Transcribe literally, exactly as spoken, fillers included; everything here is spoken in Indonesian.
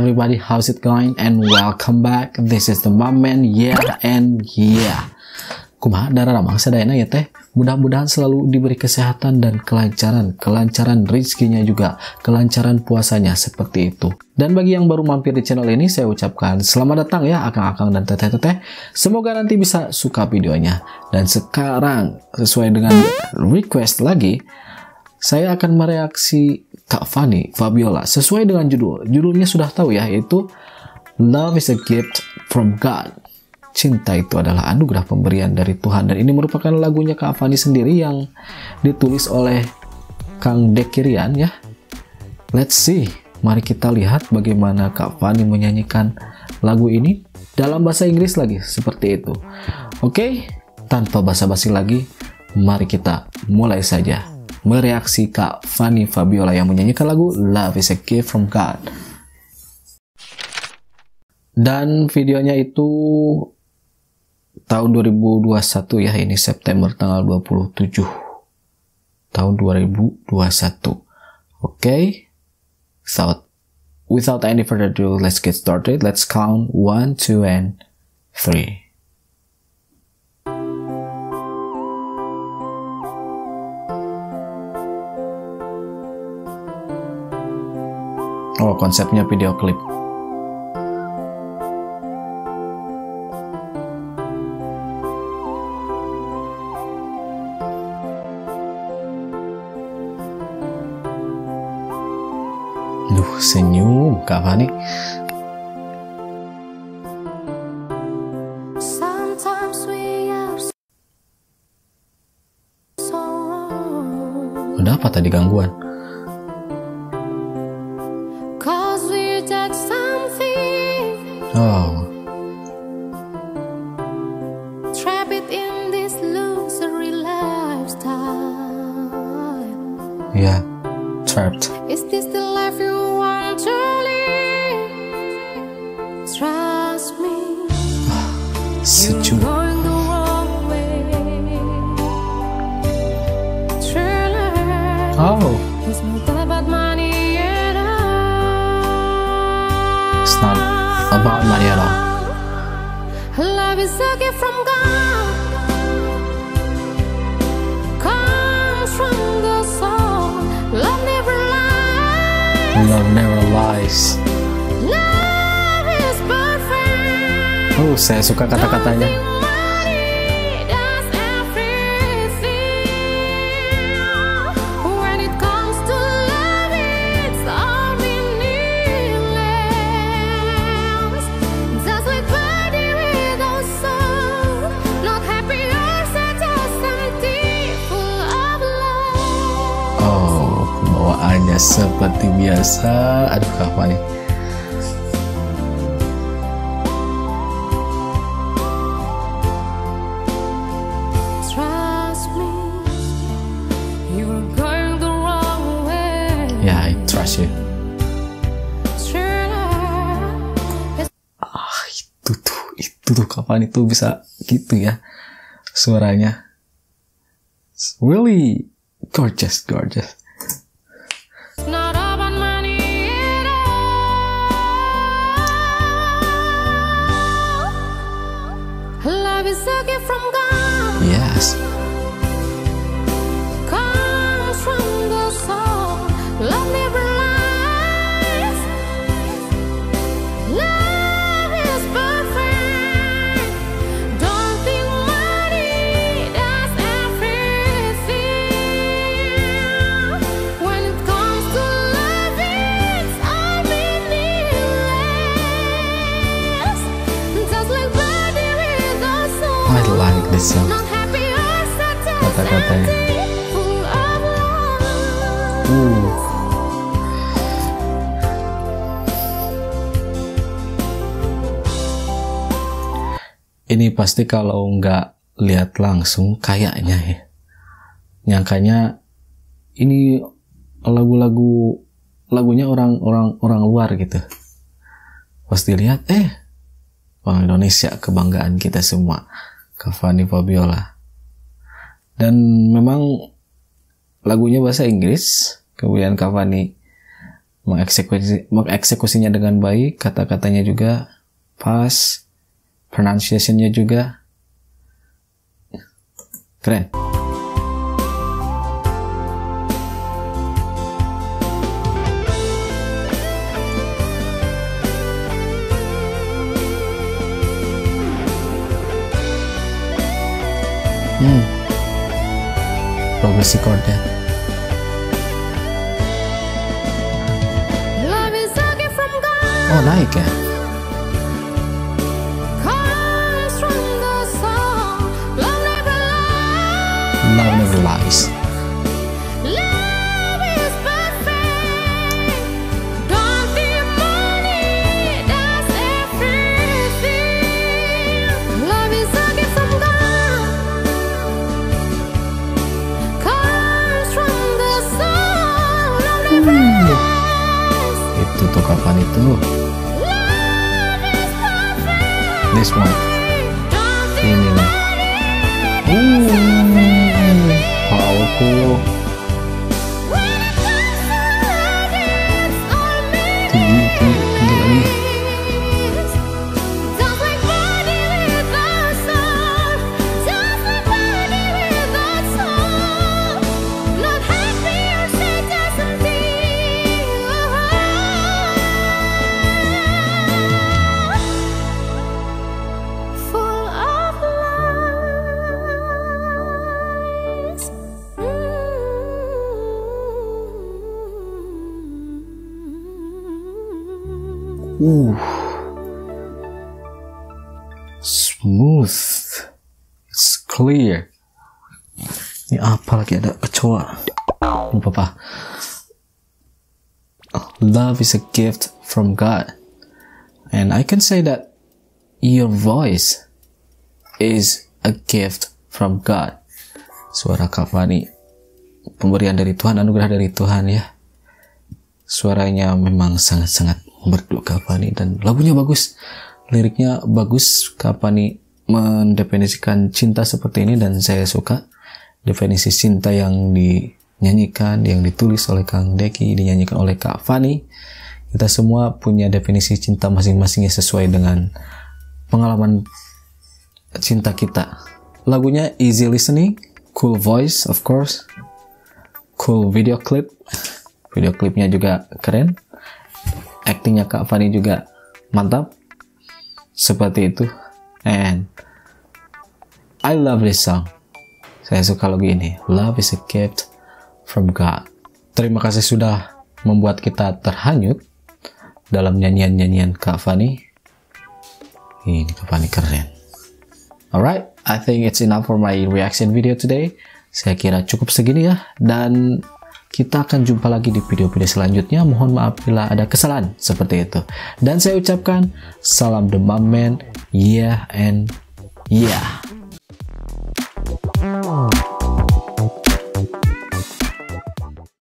Everybody, how's it going? And welcome back. This is the Mamz-Menz Yeah and Yeah. Kumaha daramang sadayana ya teh. Mudah-mudahan selalu diberi kesehatan dan kelancaran, kelancaran rezekinya juga, kelancaran puasanya seperti itu. Dan bagi yang baru mampir di channel ini, saya ucapkan selamat datang ya akang-akang dan teteh-teteh. Semoga nanti bisa suka videonya. Dan sekarang sesuai dengan request lagi, saya akan mereaksi Kak Vanny Vabiola sesuai dengan judul. Judulnya sudah tahu ya, yaitu Love is a Gift from God. Cinta itu adalah anugerah pemberian dari Tuhan, dan ini merupakan lagunya Kak Vanny sendiri yang ditulis oleh Kang Decky Ryan ya. Let's see, mari kita lihat bagaimana Kak Vanny menyanyikan lagu ini dalam bahasa Inggris lagi seperti itu. Oke, tanpa basa-basi lagi, mari kita mulai saja mereaksi Kak Vanny Vabiola yang menyanyikan lagu Love is a Gift from God. Dan videonya itu tahun dua ribu dua puluh satu ya, ini September tanggal dua puluh tujuh tahun dua ribu dua puluh satu. Oke, without, without any further ado, let's get started. Let's count one, two, and three. Oh, konsepnya video klip. Duh, senyum Kak Vanny. Udah apa tadi gangguan? Oh. Yeah, trapped. Is this the life you want to live? Trust me. Sejuk. Oh. It's not about money at all. It's not about money at all. Love is a gift from God. Comes from the soul. Love never lies. Love never lies. Love is perfect. Oh, saya suka kata-katanya. Hanya seperti biasa. Aduh, Kak Vanny. Ya, yeah, I trust you. Ah, itu tuh, itu tuh Kak Vanny tuh bisa gitu ya suaranya. It's really gorgeous, gorgeous. Yes. Comes from the soul. Love never lies. Love is perfect. Don't think money does everything. When it comes to love, it's all meaningless. Just like body with the soul. I like this song. Kata-katanya. Uh. Ini pasti kalau nggak lihat langsung kayaknya ya, nyangkanya ini lagu-lagu lagunya orang-orang orang luar gitu. Pasti lihat eh orang Indonesia, kebanggaan kita semua, Kak Vanny Vabiola. Dan memang lagunya bahasa Inggris, Kemudian Cavani mengeksekusi, mengeksekusinya dengan baik, kata-katanya juga pas, pronunciation-nya juga keren. Hmm. Progresi chord-nya. Oh, naik ya. Love never lies. Hmm. Itu tuh kapan itu? This one. Ini nih. Uh, powerful. Tinggi, tinggi, tinggi lagi. Uh, smooth, it's clear. Ini apa lagi, ada kecoa? Lupa apa? Love is a gift from God, and I can say that your voice is a gift from God. Suara Kak Vanny, pemberian dari Tuhan, anugerah dari Tuhan ya. Suaranya memang sangat-sangat merdu Kak Vanny, dan lagunya bagus, liriknya bagus. Kak Vanny mendefinisikan cinta seperti ini, dan saya suka definisi cinta yang dinyanyikan, yang ditulis oleh Kang Decky, dinyanyikan oleh Kak Vanny. Kita semua punya definisi cinta masing-masingnya sesuai dengan pengalaman cinta kita. Lagunya easy listening, cool voice of course, cool video clip, video klipnya juga keren. Actingnya Kak Vanny juga mantap, seperti itu. And I love this song. Saya suka lagu ini. Love is a gift from God. Terima kasih sudah membuat kita terhanyut dalam nyanyian-nyanyian Kak Vanny. Ini Kak Vanny keren. Alright, I think it's enough for my reaction video today. Saya kira cukup segini ya, dan kita akan jumpa lagi di video-video selanjutnya. Mohon maaf bila ada kesalahan seperti itu. Dan saya ucapkan salam The Mamz-Menz, yeah and yeah.